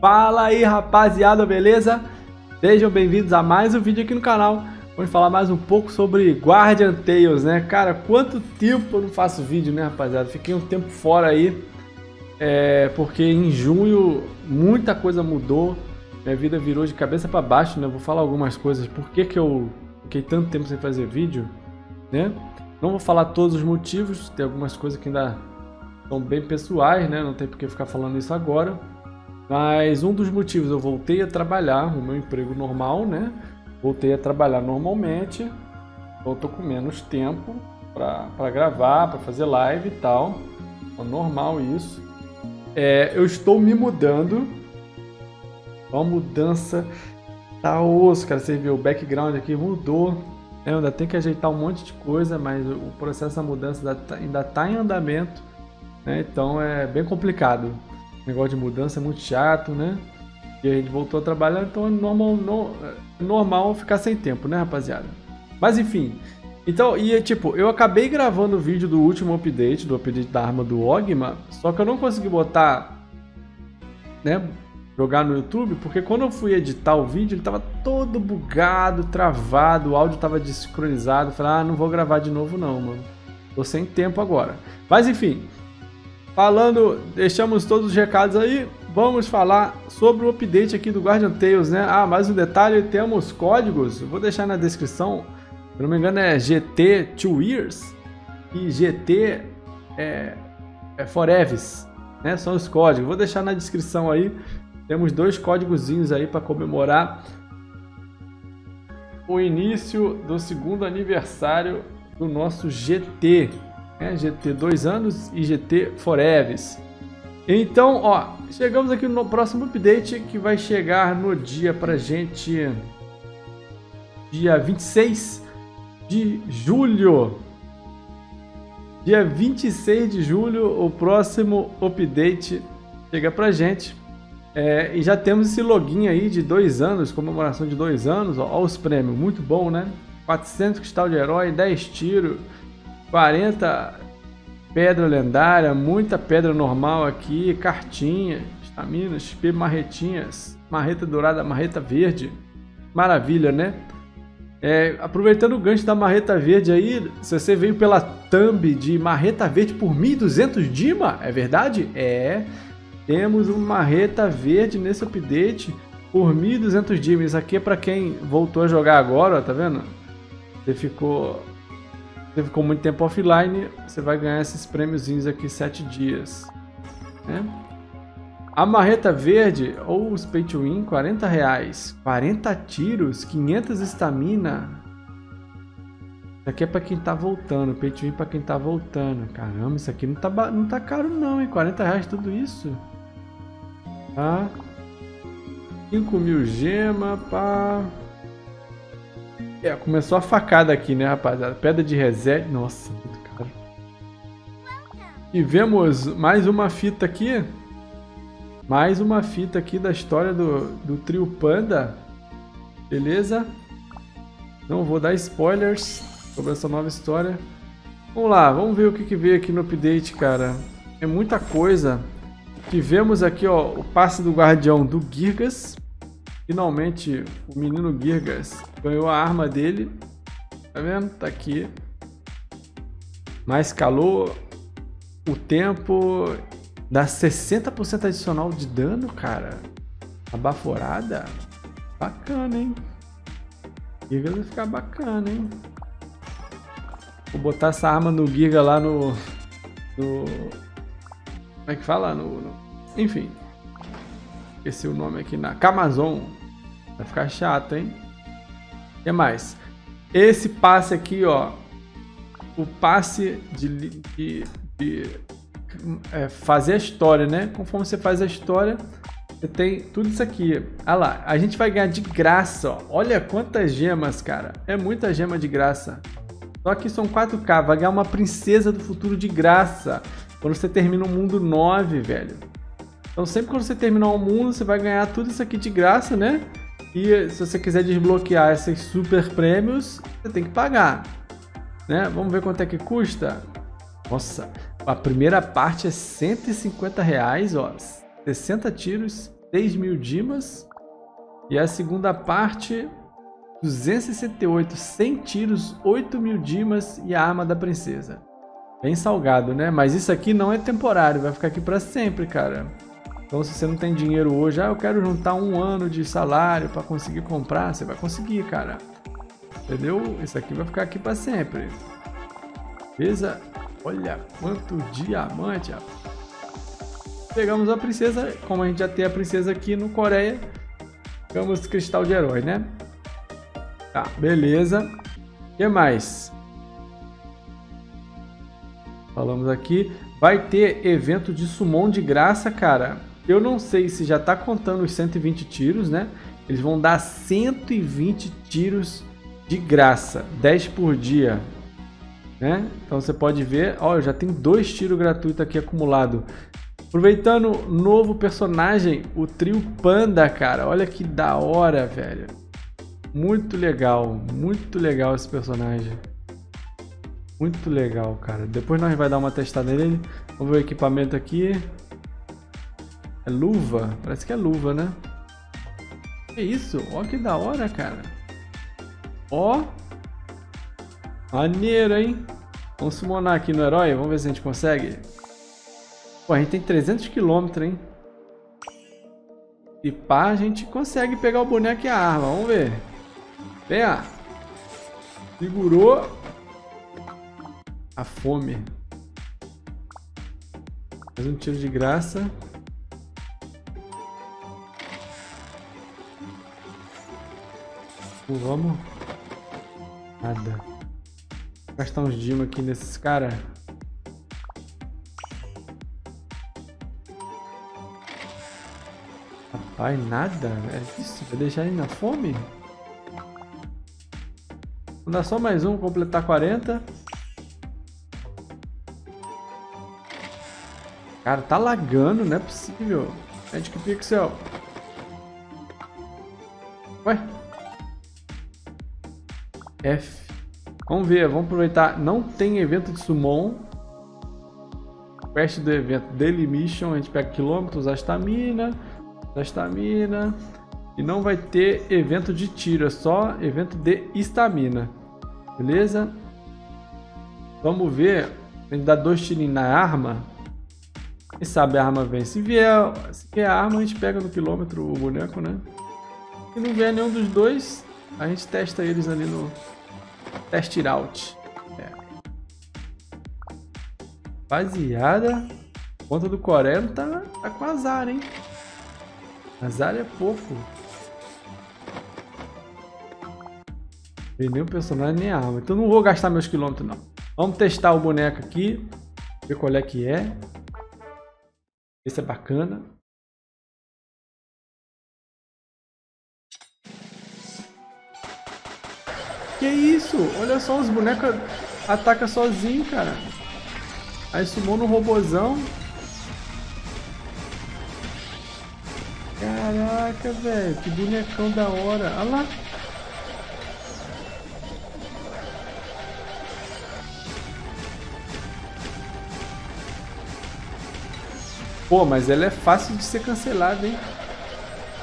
Fala aí, rapaziada, beleza? Sejam bem-vindos a mais um vídeo aqui no canal. Vamos falar mais um pouco sobre Guardian Tales, né? Cara, quanto tempo eu não faço vídeo, né, rapaziada? Fiquei um tempo fora aí, porque em junho muita coisa mudou. Minha vida virou de cabeça pra baixo, né? Vou falar algumas coisas. Por que que eu fiquei tanto tempo sem fazer vídeo, né? Não vou falar todos os motivos. Tem algumas coisas que ainda são bem pessoais, né? Não tem por que ficar falando isso agora. Mas um dos motivos, eu voltei a trabalhar o meu emprego normal, né? Voltei a trabalhar normalmente, então eu tô com menos tempo para gravar, para fazer live e tal. É normal isso. Eu estou me mudando. Uma mudança tá osso, cara. Você viu o background aqui, mudou. Eu ainda tem que ajeitar um monte de coisa, mas o processo da mudança ainda tá em andamento, né? Então é bem complicado. O negócio de mudança é muito chato, né? E a gente voltou a trabalhar, então é normal ficar sem tempo, né, rapaziada? Mas enfim, então, eu acabei gravando o vídeo do último update, da arma do Ogma, só que eu não consegui botar, né, jogar no YouTube, porque quando eu fui editar o vídeo, ele tava todo bugado, travado, o áudio tava desincronizado. Falei, ah, não vou gravar de novo não, mano. Tô sem tempo agora. Mas enfim, deixamos todos os recados aí. Vamos falar sobre o update aqui do Guardian Tales, né? Ah, mais um detalhe, temos códigos. Eu vou deixar na descrição. Se não me engano é GT 2 Years e GT Forever, né? São os códigos. Vou deixar na descrição aí. Temos dois códigozinhos aí para comemorar o início do segundo aniversário do nosso GT, né? GT 2 anos e GT Forever. Então, ó, chegamos aqui no próximo update, que vai chegar no dia pra gente, dia 26 de julho. Dia 26 de julho, o próximo update chega pra gente. E já temos esse login aí de 2 anos, comemoração de 2 anos, ó, os prêmios, muito bom, né? 400 cristal de herói, 10 tiros, 40... pedra lendária, muita pedra normal aqui, cartinha, estaminas, XP, marretinhas, marreta dourada, marreta verde. Maravilha, né? Aproveitando o gancho da marreta verde aí, se você veio pela thumb de marreta verde por 1.200 dima, é verdade? Temos uma marreta verde nesse update por 1.200 dima. Isso aqui é para quem voltou a jogar agora, ó, tá vendo? Você ficou muito tempo offline, você vai ganhar esses prêmiozinhos aqui 7 dias, né? A marreta verde, ou os pay to win, 40 reais, 40 tiros, 500 estamina. Isso aqui é para quem tá voltando, pay to win para quem tá voltando. Caramba, isso aqui não tá caro não, hein? 40 reais tudo isso, tá? 5 mil gema, pá. Começou a facada aqui, né, rapaziada? Pedra de reset. Nossa, muito caro. E vemos mais uma fita aqui. Mais uma fita aqui da história do trio Panda. Beleza? Não vou dar spoilers sobre essa nova história. Vamos lá, vamos ver o que veio aqui no update, cara. É muita coisa. Tivemos aqui, ó, o passe do guardião do Gigas. Finalmente, o menino Gigas ganhou a arma dele. Tá vendo? Tá aqui. Mais calor. O tempo dá 60% adicional de dano, cara. Abaforada. Bacana, hein? Gigas vai ficar bacana, hein? Vou botar essa arma no Gigas lá no... Como é que fala? Enfim. Esqueci o nome aqui na Amazon. Vai ficar chato, hein? O que mais? Esse passe aqui, ó. O passe de fazer a história, né? Conforme você faz a história, você tem tudo isso aqui. Ah lá, a gente vai ganhar de graça, ó. Olha quantas gemas, cara. É muita gema de graça. Só que são 4K. Vai ganhar uma princesa do futuro de graça. Quando você termina o mundo 9, velho. Então sempre quando você terminar o mundo, você vai ganhar tudo isso aqui de graça, né? E se você quiser desbloquear esses super prêmios, você tem que pagar, né? Vamos ver quanto é que custa? Nossa, a primeira parte é 150 reais, ó. 60 tiros, 3.000 dimas. E a segunda parte, 268, 100 tiros, 8.000 dimas e a arma da princesa. Bem salgado, né? Mas isso aqui não é temporário, vai ficar aqui pra sempre, cara. Então se você não tem dinheiro hoje, ah, eu quero juntar um ano de salário pra conseguir comprar, você vai conseguir, cara. Entendeu? Isso aqui vai ficar aqui pra sempre. Beleza? Olha quanto diamante, ó. Pegamos a princesa, como a gente já tem a princesa aqui no Coreia, pegamos cristal de herói, né? Tá, beleza. O que mais? Falamos aqui. Vai ter evento de summon de graça, cara. Eu não sei se já tá contando os 120 tiros, né? Eles vão dar 120 tiros de graça, 10 por dia. Né? Então você pode ver, ó, eu já tenho 2 tiros gratuitos aqui acumulado. Aproveitando o novo personagem, o trio Panda, cara. Olha que da hora, velho. Muito legal esse personagem. Muito legal, cara. Depois nós vamos dar uma testada nele. Vamos ver o equipamento aqui. É luva? Parece que é luva, né? Que isso? Ó que da hora, cara. Ó. Maneiro, hein? Vamos summonar aqui no herói. Vamos ver se a gente consegue. Pô, a gente tem 300 km, hein? E pá, a gente consegue pegar o boneco e a arma. Vamos ver. Vem, ó. Segurou. A fome. Mais um tiro de graça. Vamos. Nada. Vou gastar uns dimas aqui nesses caras. Ai, nada, é isso? Vai deixar ele na fome? Vou dar só mais um, completar 40. Cara, tá lagando, não é possível. Magic Pixel. Ué? F. Vamos ver, vamos aproveitar. Não tem evento de summon. Quest do evento Daily Mission, a gente pega quilômetros, a estamina. Da estamina. E não vai ter evento de tiro, é só evento de estamina. Beleza? Vamos ver. A gente dá 2 tirinhos na arma. Quem sabe a arma vem. Se vier a arma, a gente pega no quilômetro o boneco, né? Se não vier nenhum dos dois, a gente testa eles ali no test out. É. Rapaziada, conta do Coreano tá com azar, hein? Azar é fofo. Tem nem o personagem nem a arma. Então não vou gastar meus quilômetros, não. Vamos testar o boneco aqui. Ver qual é que é. Esse é bacana. Que isso? Olha só, os bonecos atacam sozinho, cara. Aí sumou no robozão. Caraca, velho, que bonecão da hora. Olha lá. Pô, mas ela é fácil de ser cancelada, hein?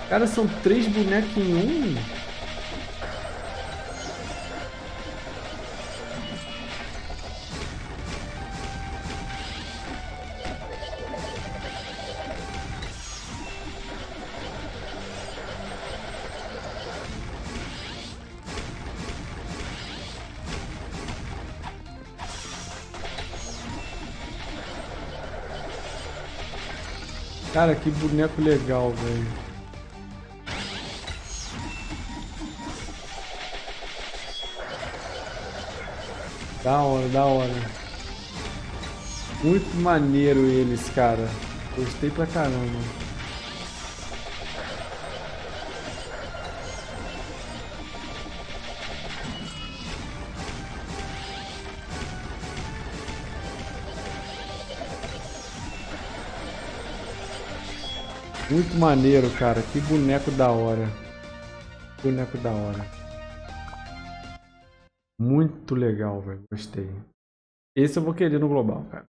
Cara, são 3 bonecos em um. Cara, que boneco legal, velho. Da hora, da hora. Muito maneiro eles, cara. Gostei pra caramba. Muito maneiro, cara. Que boneco da hora. Boneco da hora. Muito legal, velho. Gostei. Esse eu vou querer no global, cara.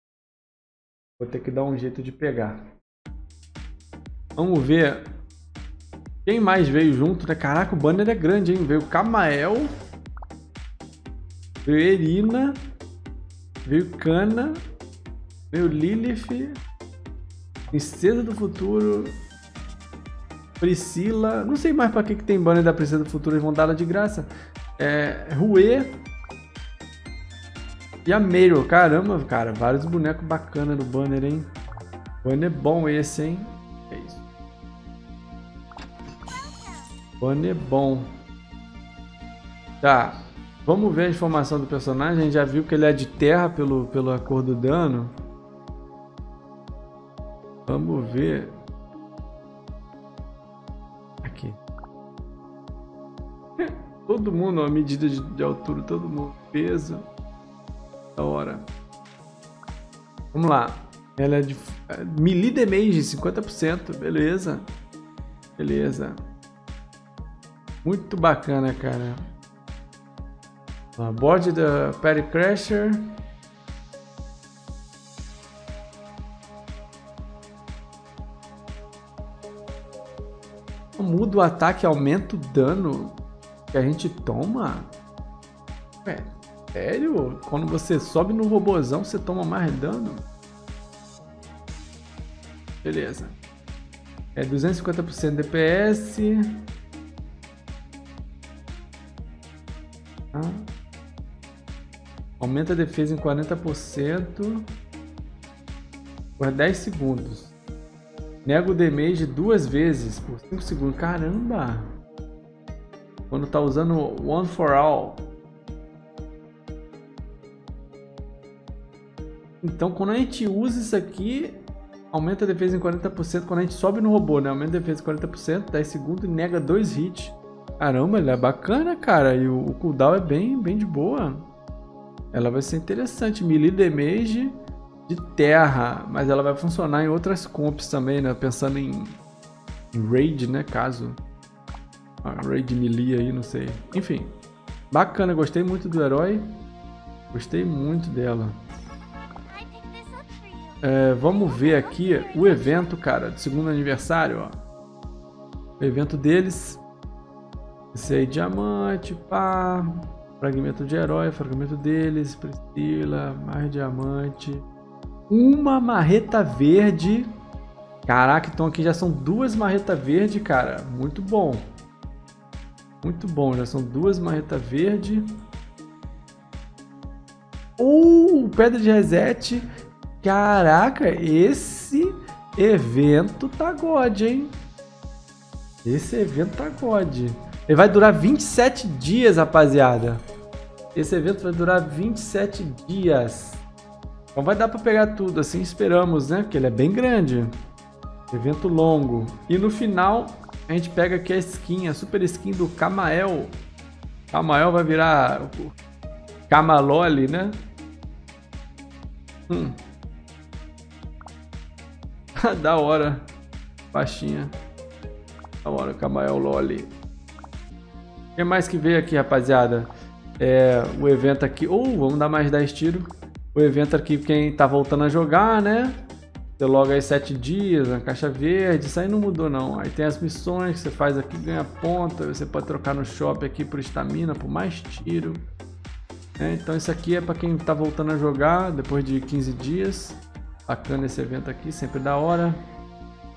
Vou ter que dar um jeito de pegar. Vamos ver Quem mais veio junto, né? Caraca, o banner é grande, hein? Veio Kamael. Veio Erina. Veio Kana. Veio Lilith. Princesa do Futuro. Priscila. Não sei mais pra que tem banner da Princesa do Futuro. Eles vão dar ela de graça. É, Rue. E a Mario. Caramba, cara. Vários bonecos bacanas no banner, hein? Banner bom esse, hein? É isso. Banner bom. Tá. Vamos ver a informação do personagem. A gente já viu que ele é de terra pela cor do dano. Vamos ver. Aqui. Todo mundo, a medida de altura, todo mundo. Peso. Da hora. Vamos lá. Ela é de melee damage, 50%. Beleza. Beleza. Muito bacana, cara. A board da Party Crasher. Muda o ataque, aumenta o dano que a gente toma. Ué, sério? Quando você sobe no robozão, você toma mais dano? Beleza. É 250% DPS. Aumenta a defesa em 40% por 10 segundos. Nega o damage 2 vezes por 5 segundos. Caramba! Quando tá usando One for All. Então, quando a gente usa isso aqui, aumenta a defesa em 40%. Quando a gente sobe no robô, né? Aumenta a defesa em 40%, 10 segundos e nega 2 hits. Caramba, ele é bacana, cara. E o cooldown é bem de boa. Ela vai ser interessante. Melee damage de terra, mas ela vai funcionar em outras comps também, né? Pensando em raid, né? Caso raid melee aí, não sei. Enfim, bacana. Gostei muito do herói. Gostei muito dela. É, vamos ver aqui o evento, cara, do 2º aniversário, ó. O evento deles. Esse aí, diamante, pá. Fragmento de herói, fragmento deles. Priscila, mais diamante. Uma marreta verde. Caraca, então aqui já são 2 marretas verdes, cara. Muito bom. Muito bom, já são 2 marretas verdes. Pedra de reset. Caraca, esse evento tá god, hein? Esse evento tá god. Ele vai durar 27 dias, rapaziada. Esse evento vai durar 27 dias. Então vai dar para pegar tudo, assim esperamos, né? Porque ele é bem grande. Evento longo. E no final, a gente pega aqui a skin, a super skin do Kamael. Kamael vai virar o Kamaloli, né? Da hora. Baixinha. Da hora, Kamael Loli. O que mais que veio aqui, rapaziada? É, o evento aqui... vamos dar mais 10 tiros. O evento aqui, quem tá voltando a jogar, né? Você loga aí 7 dias, na caixa verde. Isso aí não mudou, não. Aí tem as missões que você faz aqui, ganha ponta. Você pode trocar no shopping aqui por estamina, por mais tiro. É, então isso aqui é pra quem tá voltando a jogar depois de 15 dias. Bacana esse evento aqui, sempre da hora.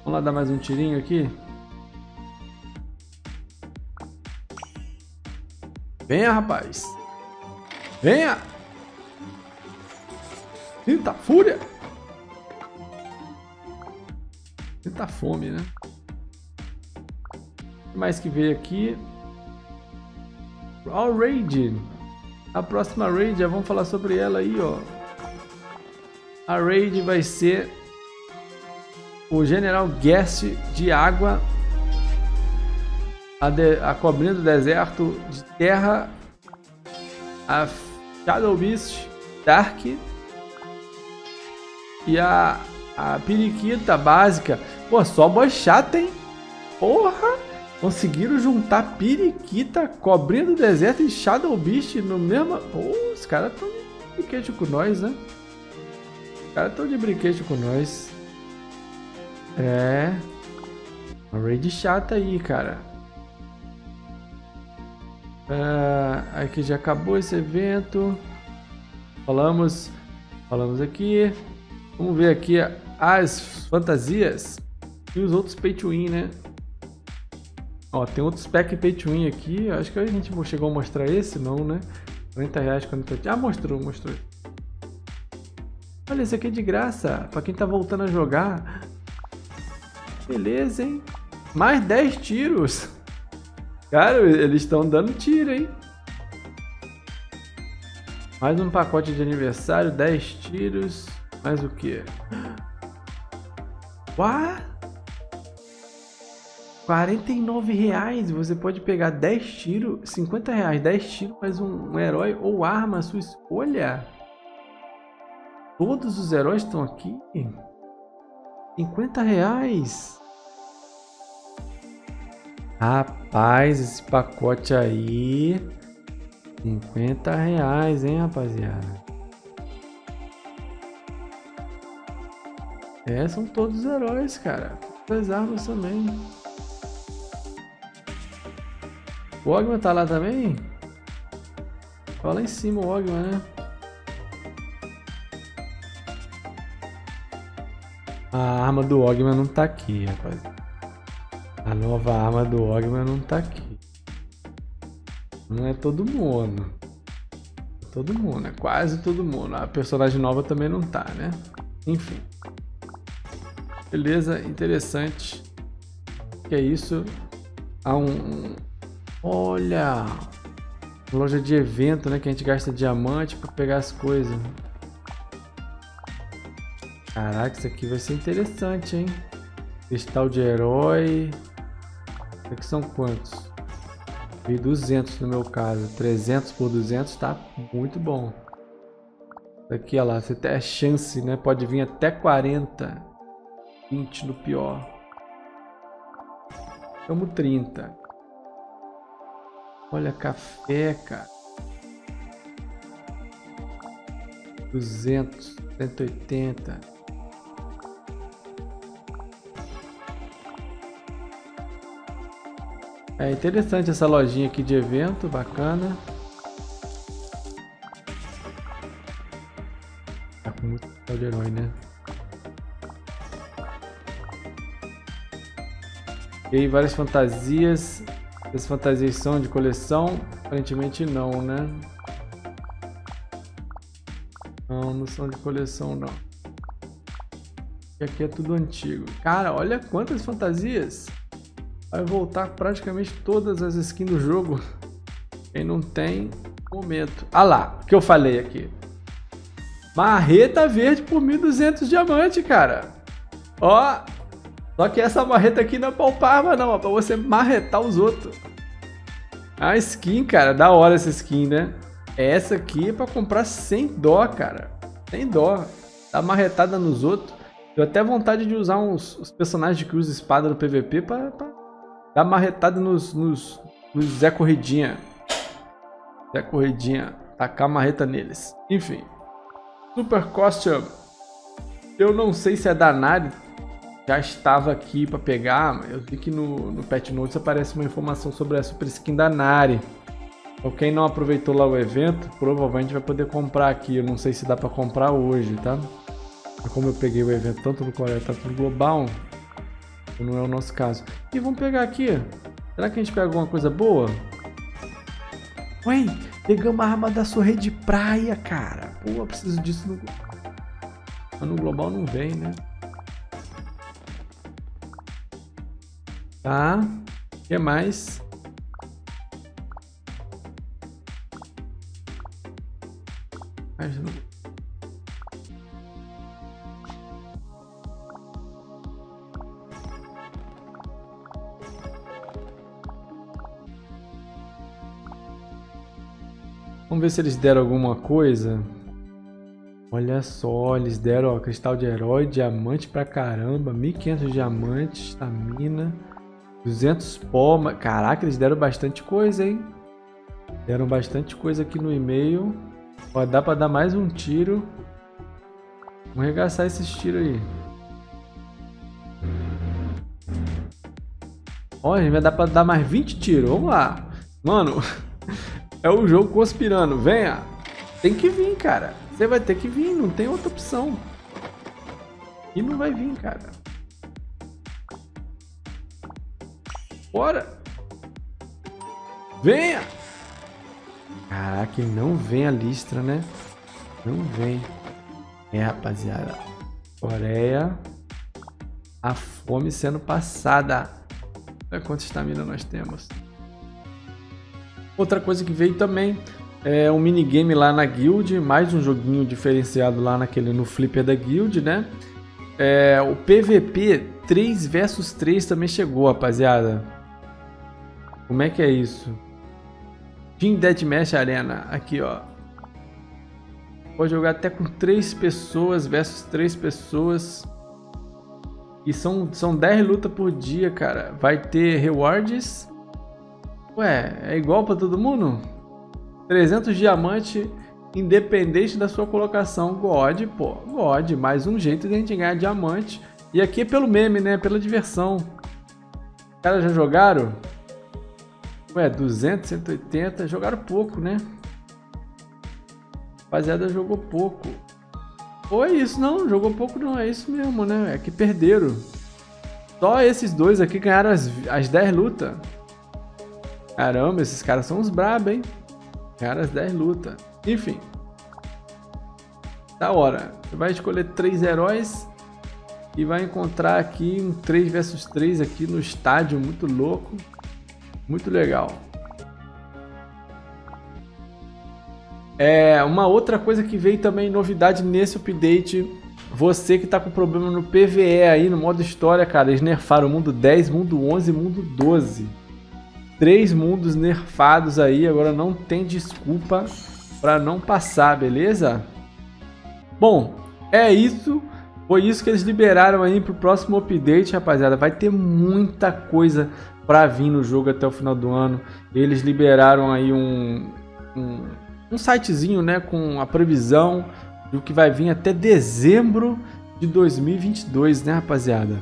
Vamos lá dar mais um tirinho aqui. Venha, rapaz. Venha! Sinta fúria! Sinta fome, né? O que mais que veio aqui? Ó, raid! A próxima raid, já vamos falar sobre ela aí, ó. A raid vai ser o General Guest de água, a cobrinha do deserto de terra, a Shadow Beast Dark. E a periquita básica. Pô, só boy chata, hein? Porra! Conseguiram juntar periquita, cobrinha do deserto e Shadow Beast no mesmo... os caras estão de brinquedo com nós, né? Os caras estão de brinquedo com nós. É... Uma raid chata aí, cara. Aqui já acabou esse evento. Falamos aqui. Vamos ver aqui as fantasias e os outros pay to win, né? Ó, tem outros pack pay to win aqui. Acho que a gente chegou a mostrar esse, não, né? R$40, ah, mostrou. Olha, esse aqui é de graça pra quem tá voltando a jogar. Beleza, hein? Mais 10 tiros. Cara, eles estão dando tiro, hein? Mais um pacote de aniversário, 10 tiros. Mais o quê? What? R$49. Você pode pegar 10 tiros, R$50, 10 tiros, mais um herói ou arma à sua escolha. Todos os heróis estão aqui. R$50. Rapaz, esse pacote aí. R$50, hein, rapaziada. É, são todos os heróis, cara. As armas também. O Ogma tá lá também? Tá lá em cima o Ogma, né? A arma do Ogma não tá aqui, rapaz. A nova arma do Ogma não tá aqui. Não é todo mundo. Todo mundo, é quase todo mundo. A personagem nova também não tá, né? Enfim. Beleza, interessante. Que é isso? Há um... Olha! Loja de evento, né? Que a gente gasta diamante pra pegar as coisas. Caraca, isso aqui vai ser interessante, hein? Cristal de herói. Isso aqui são quantos? Vi 200 no meu caso. 300 por 200 tá muito bom. Isso aqui, olha lá. Você tem a chance, né? Pode vir até 40. 20 no pior. Estamos 30. Olha, café, cara. 200, 180. É interessante essa lojinha aqui de evento, bacana. Tá com muito papel de herói, né? E aí, várias fantasias. Essas fantasias são de coleção? Aparentemente não, né? Não, não são de coleção, não. E aqui é tudo antigo. Cara, olha quantas fantasias! Vai voltar praticamente todas as skins do jogo. Quem não tem, momento. Ah lá, o que eu falei aqui. Marreta verde por 1.200 diamante, cara. Ó... Só que essa marreta aqui não é palpável, não, é pra você marretar os outros. A skin, cara, da hora essa skin, né? Essa aqui é pra comprar sem dó, cara. Sem dó. Tá marretada nos outros. Deu até vontade de usar os personagens que usam espada no PVP pra dar marretada nos Zé Corridinha. Zé Corridinha. Tacar marreta neles. Enfim. Super Costume. Eu não sei se é da Nari. Já estava aqui para pegar, mas eu vi que no Patch Notes aparece uma informação sobre a Super Skin da Nari. Então quem não aproveitou lá o evento, provavelmente vai poder comprar aqui. Eu não sei se dá para comprar hoje, tá? Como eu peguei o evento tanto no Coreia quanto no Global, não é o nosso caso. E vamos pegar aqui. Será que a gente pega alguma coisa boa? Ué, pegamos a arma da sua rede de praia, cara. Pô, eu preciso disso no... Mas no Global não vem, né? Tá, o que mais? Vamos ver se eles deram alguma coisa. Olha só, eles deram, ó, cristal de herói, diamante pra caramba, 1.500 diamantes, estamina... 200 pó, caraca, eles deram bastante coisa, hein? Deram bastante coisa aqui no e-mail. Ó, dá pra dar mais um tiro. Vamos arregaçar esses tiros aí. Ó, a gente vai dar pra dar mais 20 tiros. Vamos lá. Mano, é o jogo conspirando. Venha. Tem que vir, cara. Você vai ter que vir. Não tem outra opção. E não vai vir, cara. Bora. Venha. Caraca, ele não vem a listra, né? Não vem. É, rapaziada. Coreia. A fome sendo passada. Olha quanta estamina nós temos. Outra coisa que veio também é um minigame lá na guild. Mais um joguinho diferenciado lá naquele, no flipper da guild, né? É, o PVP 3 vs 3 também chegou, rapaziada. Como é que é isso? Team Deathmatch Arena. Aqui, ó. Pode jogar até com 3 pessoas versus 3 pessoas. E são 10 lutas por dia, cara. Vai ter rewards. Ué, é igual pra todo mundo? 300 diamantes, independente da sua colocação. God, pô. God. Mais um jeito de a gente ganhar diamante. E aqui é pelo meme, né? Pela diversão. Os caras já jogaram? Ué, 200, 180. Jogaram pouco, né? Rapaziada, jogou pouco. Ou é isso, não, jogou pouco não, é isso mesmo, né? É que perderam. Só esses dois aqui ganharam as 10 lutas. Caramba, esses caras são uns brabos, hein? Ganharam as 10 lutas. Enfim. Da hora. Você vai escolher 3 heróis e vai encontrar aqui um 3 vs 3 aqui no estádio, muito louco. Muito legal. É, uma outra coisa que veio também, novidade nesse update, você que tá com problema no PvE aí, no modo história, cara, eles nerfaram o mundo 10, mundo 11 e mundo 12. 3 mundos nerfados aí, agora não tem desculpa pra não passar, beleza? Bom, é isso, foi isso que eles liberaram aí pro próximo update, rapaziada, vai ter muita coisa pra vir no jogo até o final do ano. Eles liberaram aí um sitezinho, né, com a previsão do que vai vir até dezembro de 2022, né, rapaziada?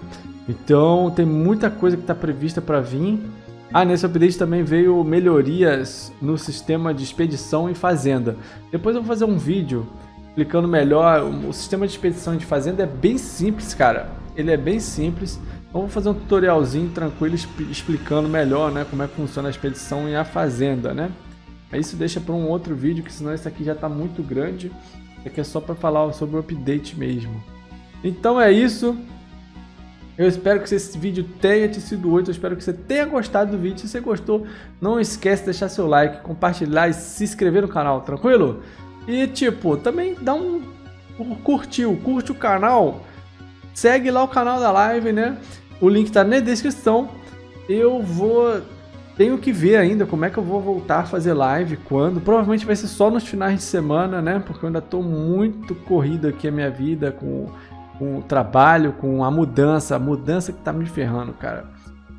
Então, tem muita coisa que tá prevista para vir. Ah, nesse update também veio melhorias no sistema de expedição e fazenda. Depois eu vou fazer um vídeo explicando melhor. O sistema de expedição e de fazenda é bem simples, cara. Ele é bem simples. Então, vou fazer um tutorialzinho tranquilo explicando melhor, né, como é que funciona a expedição e a fazenda, né? Mas isso deixa para um outro vídeo, que senão isso aqui já tá muito grande. Isso aqui é só para falar sobre o update mesmo. Então é isso. Eu espero que esse vídeo tenha te sido útil. Eu espero que você tenha gostado do vídeo. Se você gostou, não esquece de deixar seu like, compartilhar e se inscrever no canal, tranquilo? E tipo, também dá um curte o canal. Segue lá o canal da live, né? O link tá na descrição. Tenho que ver ainda como é que eu vou voltar a fazer live, quando. Provavelmente vai ser só nos finais de semana, né? Porque eu ainda tô muito corrido aqui a minha vida com o trabalho, com a mudança. A mudança que tá me ferrando, cara.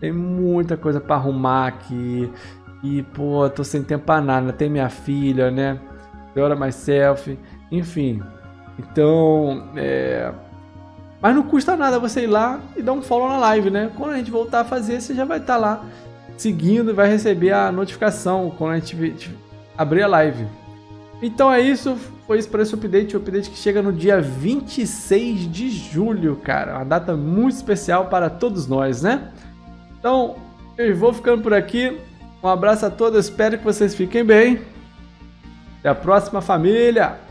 Tem muita coisa pra arrumar aqui. E, pô, tô sem tempo pra nada. Tem minha filha, né? Dora myself. Enfim. Então, mas não custa nada você ir lá e dar um follow na live, né? Quando a gente voltar a fazer, você já vai estar lá seguindo e vai receber a notificação quando a gente abrir a live. Então é isso, foi isso para esse update, o update que chega no dia 26 de julho, cara, uma data muito especial para todos nós, né? Então, eu vou ficando por aqui, um abraço a todos, espero que vocês fiquem bem, até a próxima, família!